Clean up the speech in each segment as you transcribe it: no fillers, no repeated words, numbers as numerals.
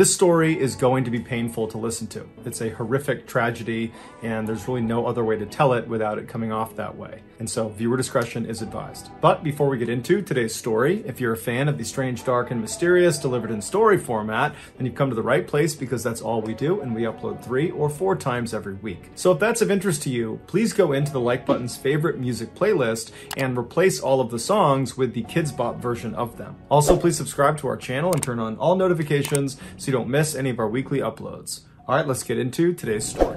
This story is going to be painful to listen to. It's a horrific tragedy, and there's really no other way to tell it without it coming off that way. And so viewer discretion is advised. But before we get into today's story, if you're a fan of the strange, dark, and mysterious delivered in story format, then you've come to the right place because that's all we do, and we upload 3 or 4 times every week. So if that's of interest to you, please go into the Like Button's favorite music playlist and replace all of the songs with the Kids Bop version of them. Also, please subscribe to our channel and turn on all notifications so you don't miss any of our weekly uploads. All right, let's get into today's story.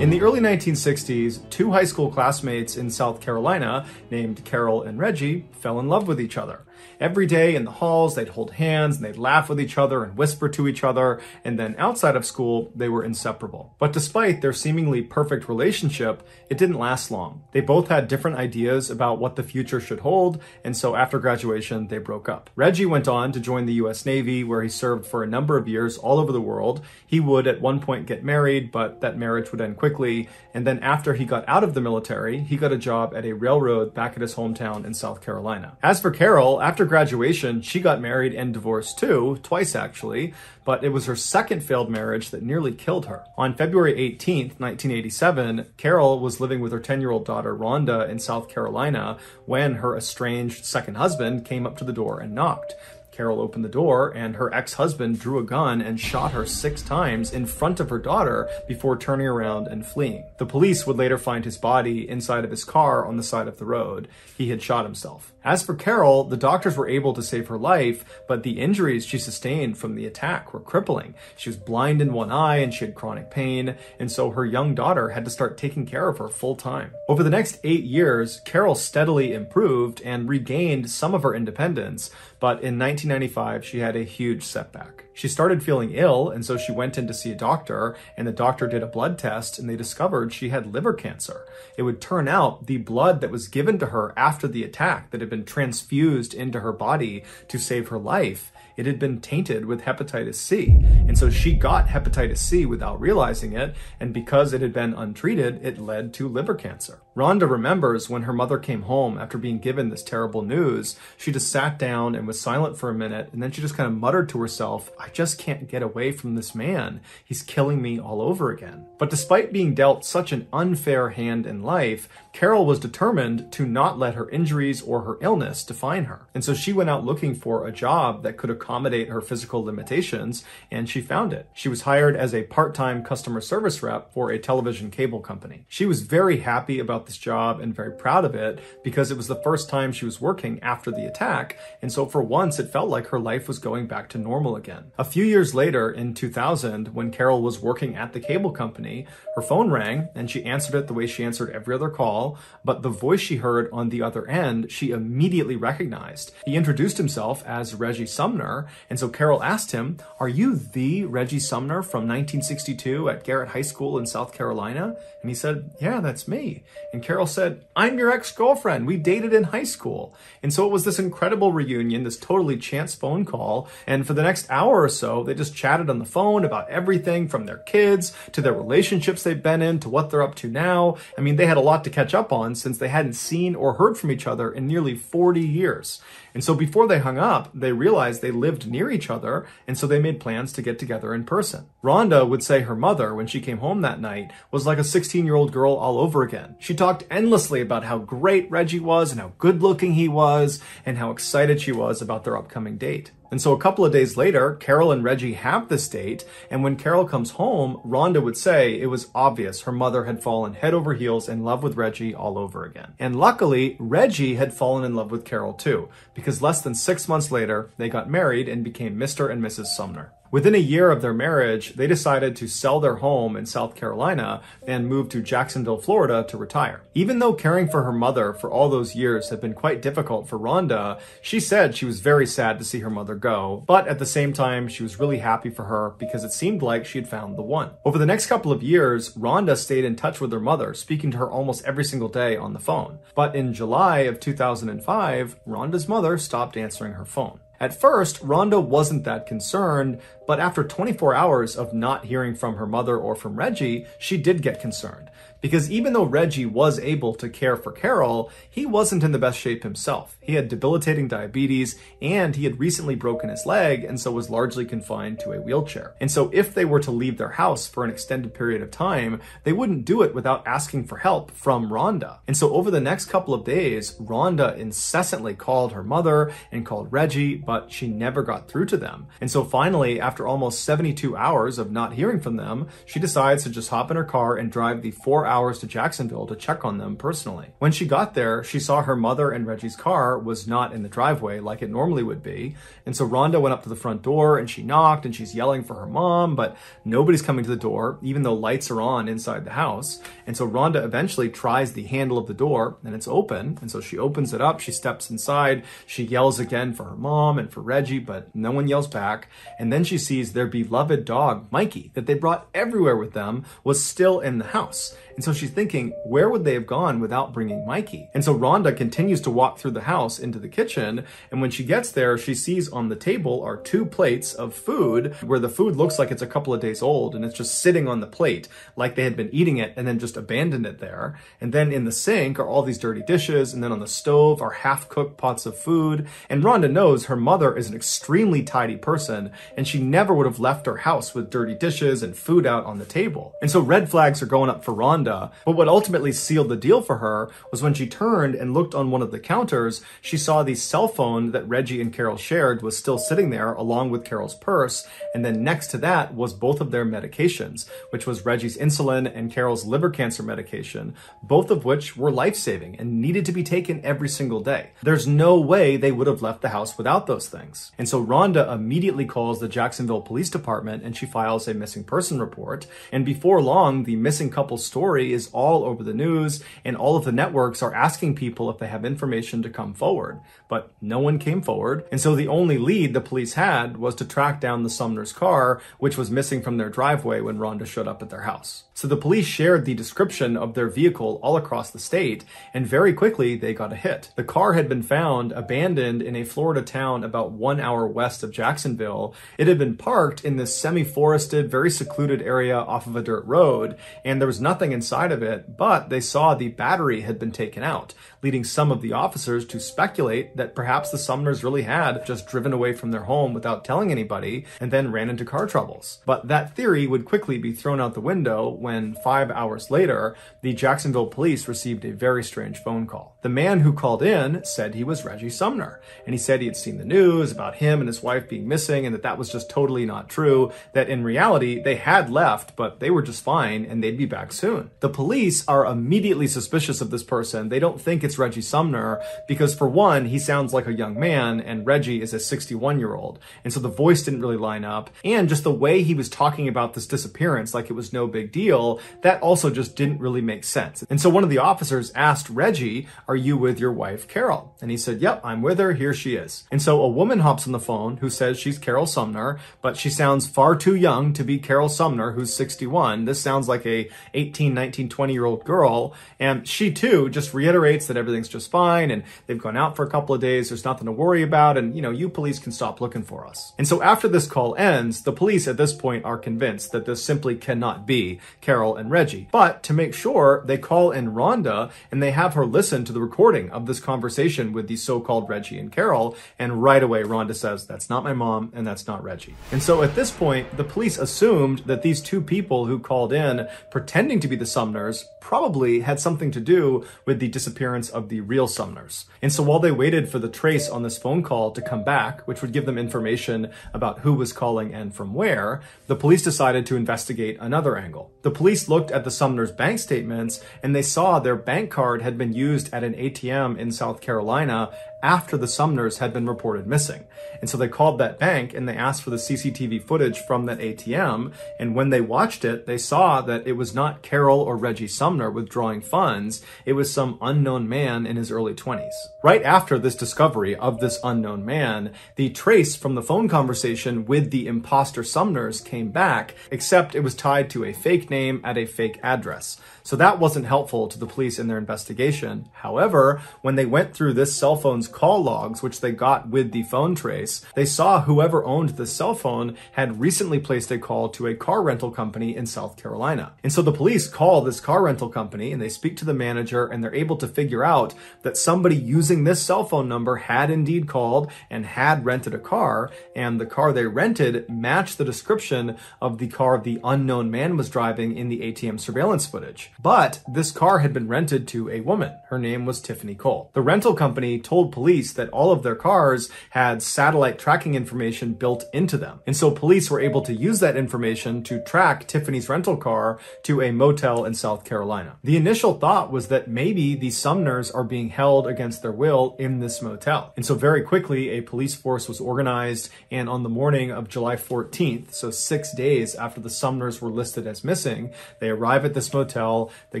In the early 1960s, 2 high school classmates in South Carolina named Carol and Reggie fell in love with each other. Every day in the halls, they'd hold hands and they'd laugh with each other and whisper to each other, and then outside of school, they were inseparable. But despite their seemingly perfect relationship, it didn't last long. They both had different ideas about what the future should hold, and so after graduation, they broke up. Reggie went on to join the US Navy, where he served for a number of years all over the world. He would at one point get married, but that marriage would end quickly, and then after he got out of the military, he got a job at a railroad back at his hometown in South Carolina. As for Carol, after graduation, she got married and divorced too, twice actually, but it was her second failed marriage that nearly killed her. On February 18th, 1987, Carol was living with her 10-year-old daughter Rhonda in South Carolina when her estranged second husband came up to the door and knocked. Carol opened the door, and her ex-husband drew a gun and shot her 6 times in front of her daughter before turning around and fleeing. The police would later find his body inside of his car on the side of the road. He had shot himself. As for Carol, the doctors were able to save her life, but the injuries she sustained from the attack were crippling. She was blind in one eye and she had chronic pain, and so her young daughter had to start taking care of her full time. Over the next 8 years, Carol steadily improved and regained some of her independence, but in 1995, she had a huge setback. She started feeling ill, and so she went in to see a doctor, and the doctor did a blood test, and they discovered she had liver cancer. It would turn out the blood that was given to her after the attack that had been transfused into her body to save her life, it had been tainted with hepatitis C. And so she got hepatitis C without realizing it, and because it had been untreated, it led to liver cancer. Rhonda remembers when her mother came home after being given this terrible news, she just sat down and was silent for a minute, and then she just kind of muttered to herself, "I just can't get away from this man. He's killing me all over again." But despite being dealt such an unfair hand in life, Carol was determined to not let her injuries or her illness define her. And so she went out looking for a job that could accommodate her physical limitations, and she found it. She was hired as a part-time customer service rep for a television cable company. She was very happy about this job and very proud of it because it was the first time she was working after the attack, and so for once it felt like her life was going back to normal again. A few years later, in 2000, when Carol was working at the cable company, her phone rang and she answered it the way she answered every other call, but the voice she heard on the other end she immediately recognized. He introduced himself as Reggie Sumner, and so Carol asked him, "Are you the Reggie Sumner from 1962 at Garrett High School in South Carolina?" And he said, "Yeah, that's me." And Carol said, "I'm your ex-girlfriend. We dated in high school." And so it was this incredible reunion, this totally chance phone call, and for the next hour or so, they just chatted on the phone about everything from their kids to their relationships they've been in to what they're up to now. I mean, they had a lot to catch up on since they hadn't seen or heard from each other in nearly 40 years. And so before they hung up, they realized they lived near each other, and so they made plans to get together in person. Rhonda would say her mother, when she came home that night, was like a 16-year-old girl all over again. She talked endlessly about how great Reggie was and how good-looking he was and how excited she was about their upcoming date. And so a couple of days later, Carol and Reggie have this date, and when Carol comes home, Rhonda would say it was obvious her mother had fallen head over heels in love with Reggie all over again. And luckily, Reggie had fallen in love with Carol too, because less than 6 months later, they got married and became Mr. and Mrs. Sumner. Within a year of their marriage, they decided to sell their home in South Carolina and move to Jacksonville, Florida to retire. Even though caring for her mother for all those years had been quite difficult for Rhonda, she said she was very sad to see her mother go, but at the same time, she was really happy for her because it seemed like she had found the one. Over the next couple of years, Rhonda stayed in touch with her mother, speaking to her almost every single day on the phone. But in July of 2005, Rhonda's mother stopped answering her phone. At first, Rhonda wasn't that concerned, but after 24 hours of not hearing from her mother or from Reggie, she did get concerned. Because even though Reggie was able to care for Carol, he wasn't in the best shape himself. He had debilitating diabetes, and he had recently broken his leg, and so was largely confined to a wheelchair. And so if they were to leave their house for an extended period of time, they wouldn't do it without asking for help from Rhonda. And so over the next couple of days, Rhonda incessantly called her mother and called Reggie, but she never got through to them. And so finally, after almost 72 hours of not hearing from them, she decides to just hop in her car and drive the 4 hours to Jacksonville to check on them personally. When she got there, she saw her mother and Reggie's car was not in the driveway like it normally would be. And so Rhonda went up to the front door and she knocked and she's yelling for her mom, but nobody's coming to the door, even though lights are on inside the house. And so Rhonda eventually tries the handle of the door and it's open. And so she opens it up, she steps inside, she yells again for her mom and for Reggie, but no one yells back. And then she sees their beloved dog, Mikey, that they brought everywhere with them, was still in the house. And so she's thinking, where would they have gone without bringing Mikey? And so Rhonda continues to walk through the house into the kitchen. And when she gets there, she sees on the table are two plates of food where the food looks like it's a couple of days old and it's just sitting on the plate like they had been eating it and then just abandoned it there. And then in the sink are all these dirty dishes. And then on the stove are half-cooked pots of food. And Rhonda knows her mother is an extremely tidy person and she never would have left her house with dirty dishes and food out on the table. And so red flags are going up for Rhonda. But what ultimately sealed the deal for her was when she turned and looked on one of the counters, she saw the cell phone that Reggie and Carol shared was still sitting there along with Carol's purse. And then next to that was both of their medications, which was Reggie's insulin and Carol's liver cancer medication, both of which were life-saving and needed to be taken every single day. There's no way they would have left the house without those things. And so Rhonda immediately calls the Jacksonville Police Department and she files a missing person report. And before long, the missing couple's story is all over the news and all of the networks are asking people if they have information to come forward, but no one came forward. And so the only lead the police had was to track down the Sumner's car, which was missing from their driveway when Rhonda showed up at their house. So the police shared the description of their vehicle all across the state, and very quickly they got a hit. The car had been found abandoned in a Florida town about 1 hour west of Jacksonville. It had been parked in this semi-forested, very secluded area off of a dirt road, and there was nothing in side of it, but they saw the battery had been taken out, leading some of the officers to speculate that perhaps the Sumners really had just driven away from their home without telling anybody and then ran into car troubles. But that theory would quickly be thrown out the window when 5 hours later, the Jacksonville police received a very strange phone call. The man who called in said he was Reggie Sumner, and he said he had seen the news about him and his wife being missing and that was just totally not true, that in reality they had left, but they were just fine and they'd be back soon. The police are immediately suspicious of this person. They don't think it's Reggie Sumner because, for one, he sounds like a young man and Reggie is a 61-year-old. And so the voice didn't really line up. And just the way he was talking about this disappearance, like it was no big deal, that also just didn't really make sense. And so one of the officers asked Reggie, "Are you with your wife, Carol?" And he said, "Yep, I'm with her. Here she is." And so a woman hops on the phone who says she's Carol Sumner, but she sounds far too young to be Carol Sumner, who's 61. This sounds like a 19, 20-year-old girl, and she too just reiterates that everything's just fine and they've gone out for a couple of days, there's nothing to worry about, and you know, you police can stop looking for us. And so after this call ends, the police at this point are convinced that this simply cannot be Carol and Reggie. But to make sure, they call in Rhonda and they have her listen to the recording of this conversation with the so-called Reggie and Carol, and right away Rhonda says, "That's not my mom and that's not Reggie." And so at this point, the police assumed that these two people who called in pretending to be the Sumners probably had something to do with the disappearance of the real Sumners. And so while they waited for the trace on this phone call to come back, which would give them information about who was calling and from where, the police decided to investigate another angle. The police looked at the Sumners' bank statements and they saw their bank card had been used at an ATM in South Carolina after the Sumners had been reported missing. And so they called that bank and they asked for the CCTV footage from that ATM. And when they watched it, they saw that it was not Carol or Reggie Sumner withdrawing funds. It was some unknown man in his early 20s. Right after this discovery of this unknown man, the trace from the phone conversation with the imposter Sumners came back, except it was tied to a fake name at a fake address. So that wasn't helpful to the police in their investigation. However, when they went through this cell phone's call logs, which they got with did the phone trace, they saw whoever owned the cell phone had recently placed a call to a car rental company in South Carolina. And so the police call this car rental company and they speak to the manager and they're able to figure out that somebody using this cell phone number had indeed called and had rented a car, and the car they rented matched the description of the car the unknown man was driving in the ATM surveillance footage. But this car had been rented to a woman. Her name was Tiffany Cole. The rental company told police that all of their cars had satellite tracking information built into them. And so police were able to use that information to track Tiffany's rental car to a motel in South Carolina. The initial thought was that maybe the Sumners are being held against their will in this motel. And so very quickly, a police force was organized, and on the morning of July 14th, so 6 days after the Sumners were listed as missing, they arrive at this motel, they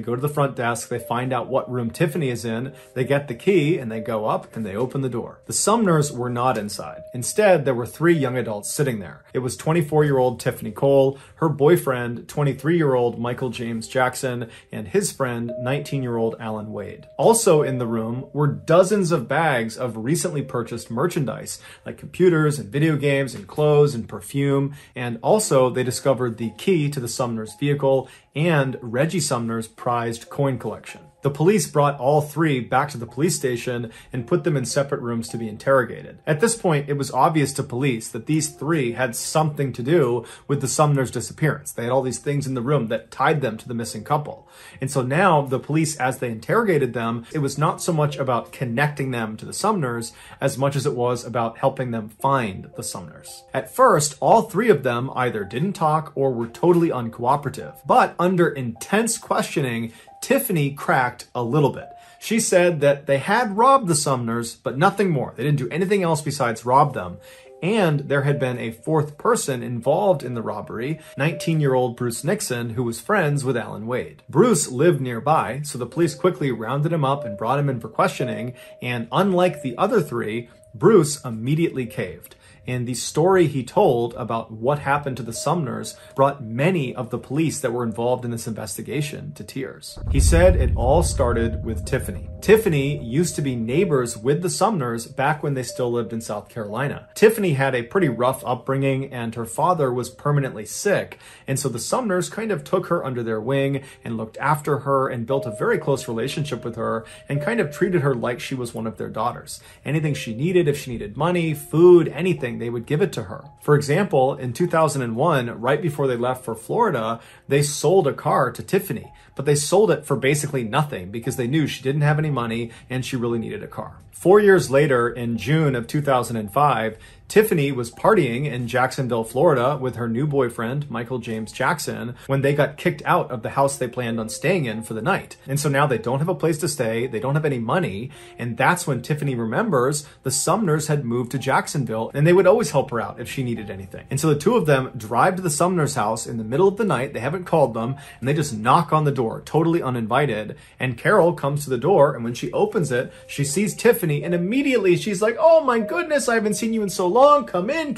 go to the front desk, they find out what room Tiffany is in, they get the key, and they go up and they open the door. The Sumners were not inside. Instead, there were three young adults sitting there. It was 24-year-old Tiffany Cole, her boyfriend, 23-year-old Michael James Jackson, and his friend, 19-year-old Alan Wade. Also in the room were dozens of bags of recently purchased merchandise, like computers and video games and clothes and perfume, and also they discovered the key to the Sumners' vehicle and Reggie Sumner's prized coin collection. The police brought all three back to the police station and put them in separate rooms to be interrogated. At this point, it was obvious to police that these three had something to do with the Sumners' disappearance. They had all these things in the room that tied them to the missing couple. And so now the police, as they interrogated them, it was not so much about connecting them to the Sumners as much as it was about helping them find the Sumners. At first, all three of them either didn't talk or were totally uncooperative, but under intense questioning, Tiffany cracked a little bit. She said that they had robbed the Sumners, but nothing more. They didn't do anything else besides rob them. And there had been a fourth person involved in the robbery, 19-year-old Bruce Nixon, who was friends with Alan Wade. Bruce lived nearby, so the police quickly rounded him up and brought him in for questioning. And unlike the other three, Bruce immediately caved. And the story he told about what happened to the Sumners brought many of the police that were involved in this investigation to tears. He said it all started with Tiffany. Tiffany used to be neighbors with the Sumners back when they still lived in South Carolina. Tiffany had a pretty rough upbringing and her father was permanently sick. And so the Sumners kind of took her under their wing and looked after her and built a very close relationship with her and kind of treated her like she was one of their daughters. Anything she needed, if she needed money, food, anything, they would give it to her. For example, in 2001, right before they left for Florida, they sold a car to Tiffany, but they sold it for basically nothing because they knew she didn't have any money and she really needed a car. 4 years later, in June of 2005, Tiffany was partying in Jacksonville, Florida with her new boyfriend, Michael James Jackson, when they got kicked out of the house they planned on staying in for the night. And so now they don't have a place to stay, they don't have any money, and that's when Tiffany remembers the Sumners had moved to Jacksonville and they would always help her out if she needed anything. And so the two of them drive to the Sumners' house in the middle of the night, they haven't called them, and they just knock on the door, totally uninvited, and Carol comes to the door, and when she opens it, she sees Tiffany, and immediately she's like, "Oh my goodness, I haven't seen you in so long. Come in.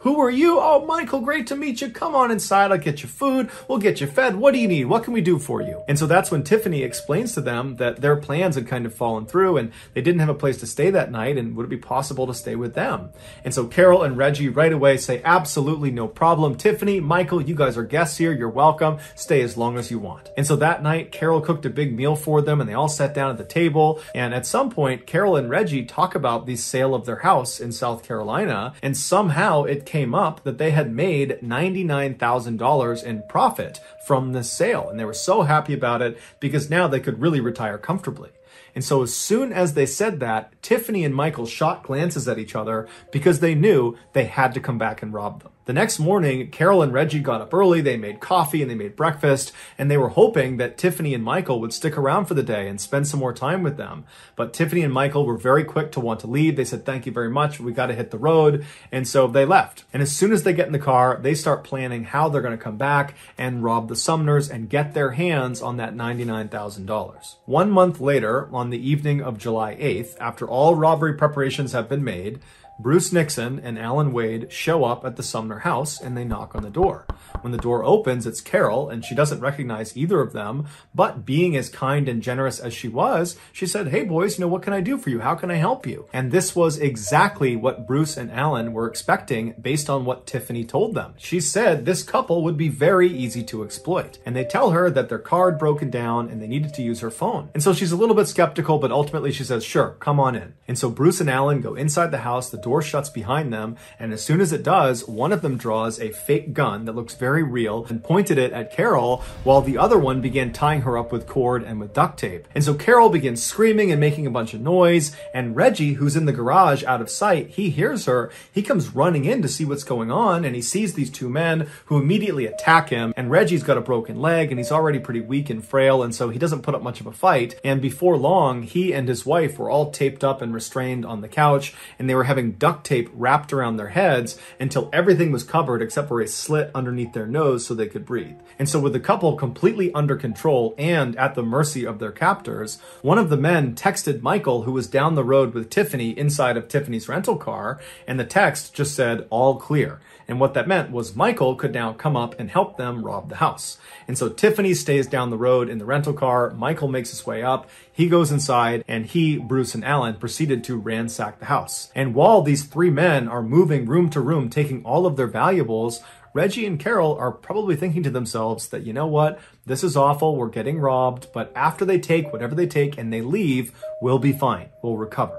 Who are you? Oh, Michael, great to meet you. Come on inside. I'll get you food. We'll get you fed. What do you need? What can we do for you?" And so that's when Tiffany explains to them that their plans had kind of fallen through and they didn't have a place to stay that night, and would it be possible to stay with them? And so Carol and Reggie right away say, "Absolutely no problem. Tiffany, Michael, you guys are guests here. You're welcome. Stay as long as you want." And so that night, Carol cooked a big meal for them and they all sat down at the table. And at some point, Carol and Reggie talk about the sale of their house in South Carolina. And somehow it came up that they had made $99,000 in profit from this sale. And they were so happy about it because now they could really retire comfortably. And so as soon as they said that, Tiffany and Michael shot glances at each other because they knew they had to come back and rob them. The next morning, Carol and Reggie got up early, they made coffee and they made breakfast, and they were hoping that Tiffany and Michael would stick around for the day and spend some more time with them. But Tiffany and Michael were very quick to want to leave. They said, "Thank you very much, we got to hit the road." And so they left. And as soon as they get in the car, they start planning how they're going to come back and rob the Sumners and get their hands on that $99,000. 1 month later, on the evening of July 8th, after all robbery preparations have been made, Bruce Nixon and Alan Wade show up at the Sumner house and they knock on the door. When the door opens, it's Carol, and she doesn't recognize either of them, but being as kind and generous as she was, she said, "Hey boys, what can I do for you? How can I help you?" And this was exactly what Bruce and Alan were expecting based on what Tiffany told them. She said this couple would be very easy to exploit, and they tell her that their car had broken down and they needed to use her phone. And so she's a little bit skeptical, but ultimately she says, "Sure, come on in." And so Bruce and Alan go inside the house, the door shuts behind them, and as soon as it does, one of them draws a fake gun that looks very real and pointed it at Carol, while the other one began tying her up with cord and with duct tape. And so Carol begins screaming and making a bunch of noise, and Reggie, who's in the garage out of sight, he hears her. He comes running in to see what's going on, and he sees these two men who immediately attack him, and Reggie's got a broken leg and he's already pretty weak and frail, and so he doesn't put up much of a fight. And before long, he and his wife were all taped up and restrained on the couch, and they were having duct tape wrapped around their heads until everything was covered except for a slit underneath their nose so they could breathe. And so with the couple completely under control and at the mercy of their captors, one of the men texted Michael, who was down the road with Tiffany inside of Tiffany's rental car, and the text just said, "All clear." And what that meant was Michael could now come up and help them rob the house. And so Tiffany stays down the road in the rental car. Michael makes his way up. He goes inside, and he, Bruce and Alan, proceeded to ransack the house. And while these three men are moving room to room, taking all of their valuables, Reggie and Carol are probably thinking to themselves that, you know what, this is awful, we're getting robbed, but after they take whatever they take and they leave, we'll be fine, we'll recover.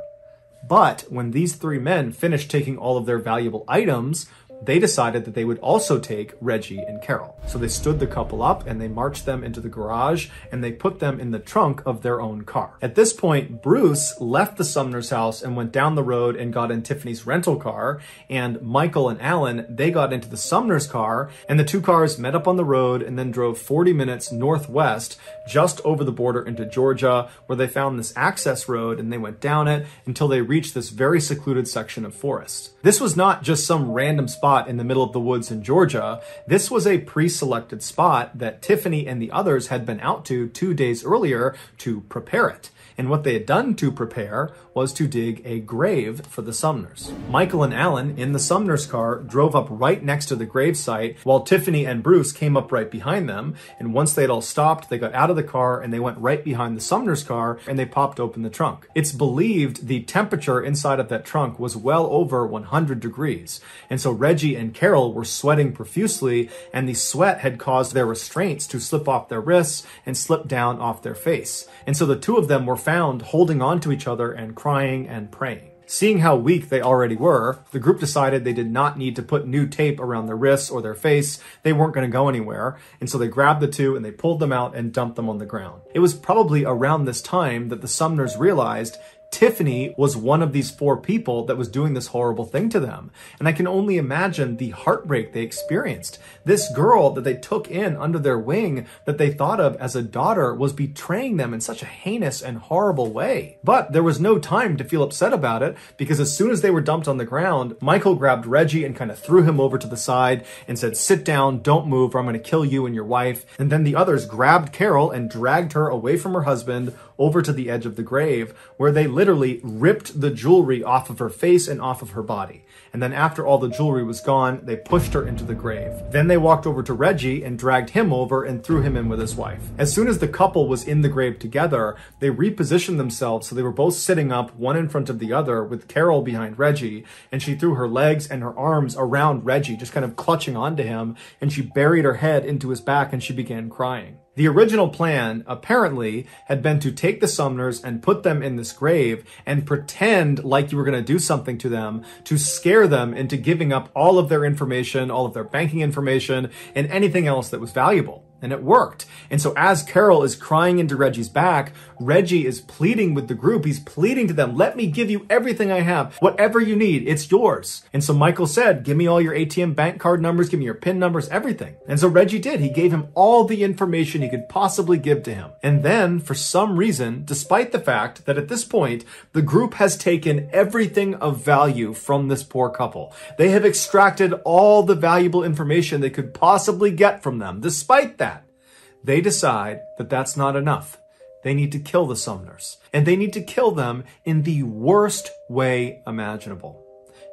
But when these three men finish taking all of their valuable items, they decided that they would also take Reggie and Carol. So they stood the couple up and they marched them into the garage and they put them in the trunk of their own car. At this point, Bruce left the Sumner's house and went down the road and got in Tiffany's rental car, and Michael and Alan, they got into the Sumner's car, and the two cars met up on the road and then drove 40 minutes northwest just over the border into Georgia, where they found this access road and they went down it until they reached this very secluded section of forest. This was not just some random spot in the middle of the woods in Georgia. This was a pre-selected spot that Tiffany and the others had been out to 2 days earlier to prepare it. And what they had done to prepare was to dig a grave for the Sumners. Michael and Alan, in the Sumners' car, drove up right next to the gravesite, while Tiffany and Bruce came up right behind them. And once they had all stopped, they got out of the car and they went right behind the Sumners' car and they popped open the trunk. It's believed the temperature inside of that trunk was well over 100 degrees. And so Reggie and Carol were sweating profusely, and the sweat had caused their restraints to slip off their wrists and slip down off their face. And so the two of them were found holding on to each other and crying and praying. Seeing how weak they already were, the group decided they did not need to put new tape around their wrists or their face. They weren't going to go anywhere. And so they grabbed the two and they pulled them out and dumped them on the ground. It was probably around this time that the Sumners realized Tiffany was one of these four people that was doing this horrible thing to them. And I can only imagine the heartbreak they experienced. This girl that they took in under their wing, that they thought of as a daughter, was betraying them in such a heinous and horrible way. But there was no time to feel upset about it, because as soon as they were dumped on the ground, Michael grabbed Reggie and kind of threw him over to the side and said, "Sit down, don't move, or I'm going to kill you and your wife." And then the others grabbed Carol and dragged her away from her husband over to the edge of the grave, where they literally ripped the jewelry off of her face and off of her body. And then after all the jewelry was gone, they pushed her into the grave. Then they walked over to Reggie and dragged him over and threw him in with his wife. As soon as the couple was in the grave together, they repositioned themselves so they were both sitting up, one in front of the other, with Carol behind Reggie, and she threw her legs and her arms around Reggie, just kind of clutching onto him, and she buried her head into his back and she began crying. The original plan, apparently, had been to take the Sumners and put them in this grave and pretend like you were going to do something to them, to scare them into giving up all of their information, all of their banking information, and anything else that was valuable. And it worked. And so as Carol is crying into Reggie's back, Reggie is pleading with the group. He's pleading to them, "Let me give you everything I have. Whatever you need, it's yours." And so Michael said, "Give me all your ATM bank card numbers, give me your PIN numbers, everything." And so Reggie did. He gave him all the information he could possibly give to him. And then, for some reason, despite the fact that at this point, the group has taken everything of value from this poor couple, they have extracted all the valuable information they could possibly get from them. Despite that, they decide that that's not enough. They need to kill the Sumners, and they need to kill them in the worst way imaginable.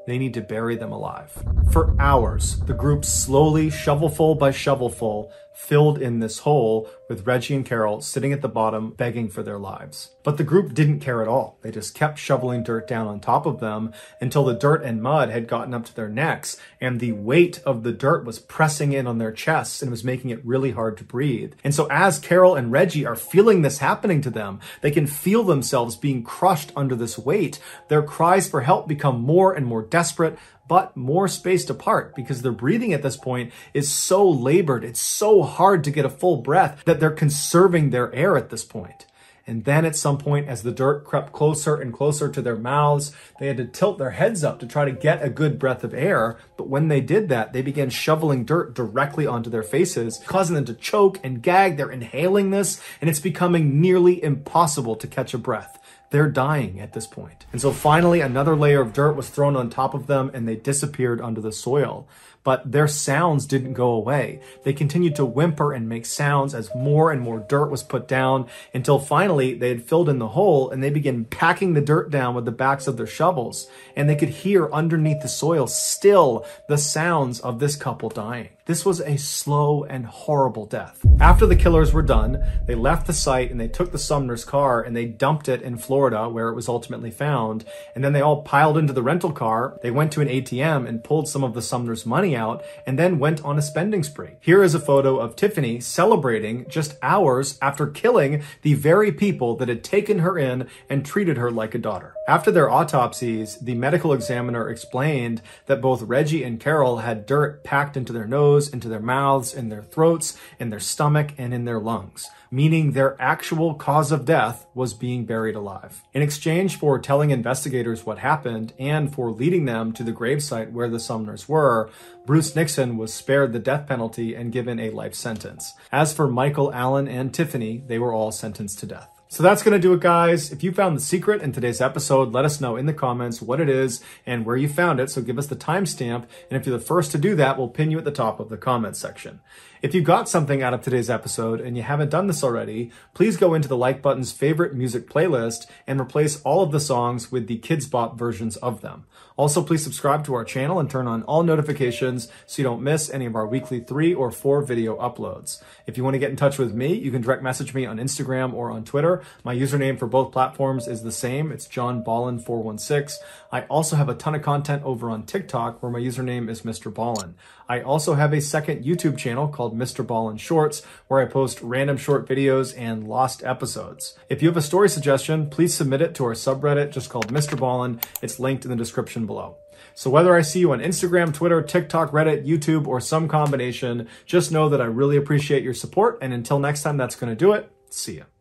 They need to bury them alive. For hours, the group slowly, shovelful by shovelful, filled in this hole with Reggie and Carol sitting at the bottom begging for their lives. But the group didn't care at all. They just kept shoveling dirt down on top of them until the dirt and mud had gotten up to their necks, and the weight of the dirt was pressing in on their chests and was making it really hard to breathe. And so as Carol and Reggie are feeling this happening to them, they can feel themselves being crushed under this weight. Their cries for help become more and more desperate, but more spaced apart, because their breathing at this point is so labored, it's so hard to get a full breath, that they're conserving their air at this point. And then at some point, as the dirt crept closer and closer to their mouths, they had to tilt their heads up to try to get a good breath of air. But when they did that, they began shoveling dirt directly onto their faces, causing them to choke and gag. They're inhaling this, and it's becoming nearly impossible to catch a breath. They're dying at this point. And so finally, another layer of dirt was thrown on top of them, and they disappeared under the soil. But their sounds didn't go away. They continued to whimper and make sounds as more and more dirt was put down, until finally they had filled in the hole and they began packing the dirt down with the backs of their shovels. And they could hear underneath the soil still the sounds of this couple dying. This was a slow and horrible death. After the killers were done, they left the site and they took the Sumner's car and they dumped it in Florida, where it was ultimately found. And then they all piled into the rental car. They went to an ATM and pulled some of the Sumner's money out, and then went on a spending spree. Here is a photo of Tiffany celebrating just hours after killing the very people that had taken her in and treated her like a daughter. After their autopsies, the medical examiner explained that both Reggie and Carol had dirt packed into their nose, into their mouths, in their throats, in their stomach, and in their lungs, meaning their actual cause of death was being buried alive. In exchange for telling investigators what happened and for leading them to the gravesite where the Sumners were, Bruce Nixon was spared the death penalty and given a life sentence. As for Michael, Alan, and Tiffany, they were all sentenced to death. So that's going to do it, guys. If you found the secret in today's episode, let us know in the comments what it is and where you found it. So give us the timestamp. And if you're the first to do that, we'll pin you at the top of the comments section. If you got something out of today's episode and you haven't done this already, please go into the Like Button's favorite music playlist and replace all of the songs with the Kids Bop versions of them. Also, please subscribe to our channel and turn on all notifications so you don't miss any of our weekly 3 or 4 video uploads. If you want to get in touch with me, you can direct message me on Instagram or on Twitter. My username for both platforms is the same. It's JohnBallen416. I also have a ton of content over on TikTok, where my username is MrBallen. I also have a second YouTube channel called MrBallen Shorts, where I post random short videos and lost episodes. If you have a story suggestion, please submit it to our subreddit just called MrBallen. It's linked in the description below. So whether I see you on Instagram, Twitter, TikTok, Reddit, YouTube, or some combination, just know that I really appreciate your support. And until next time, that's going to do it. See ya.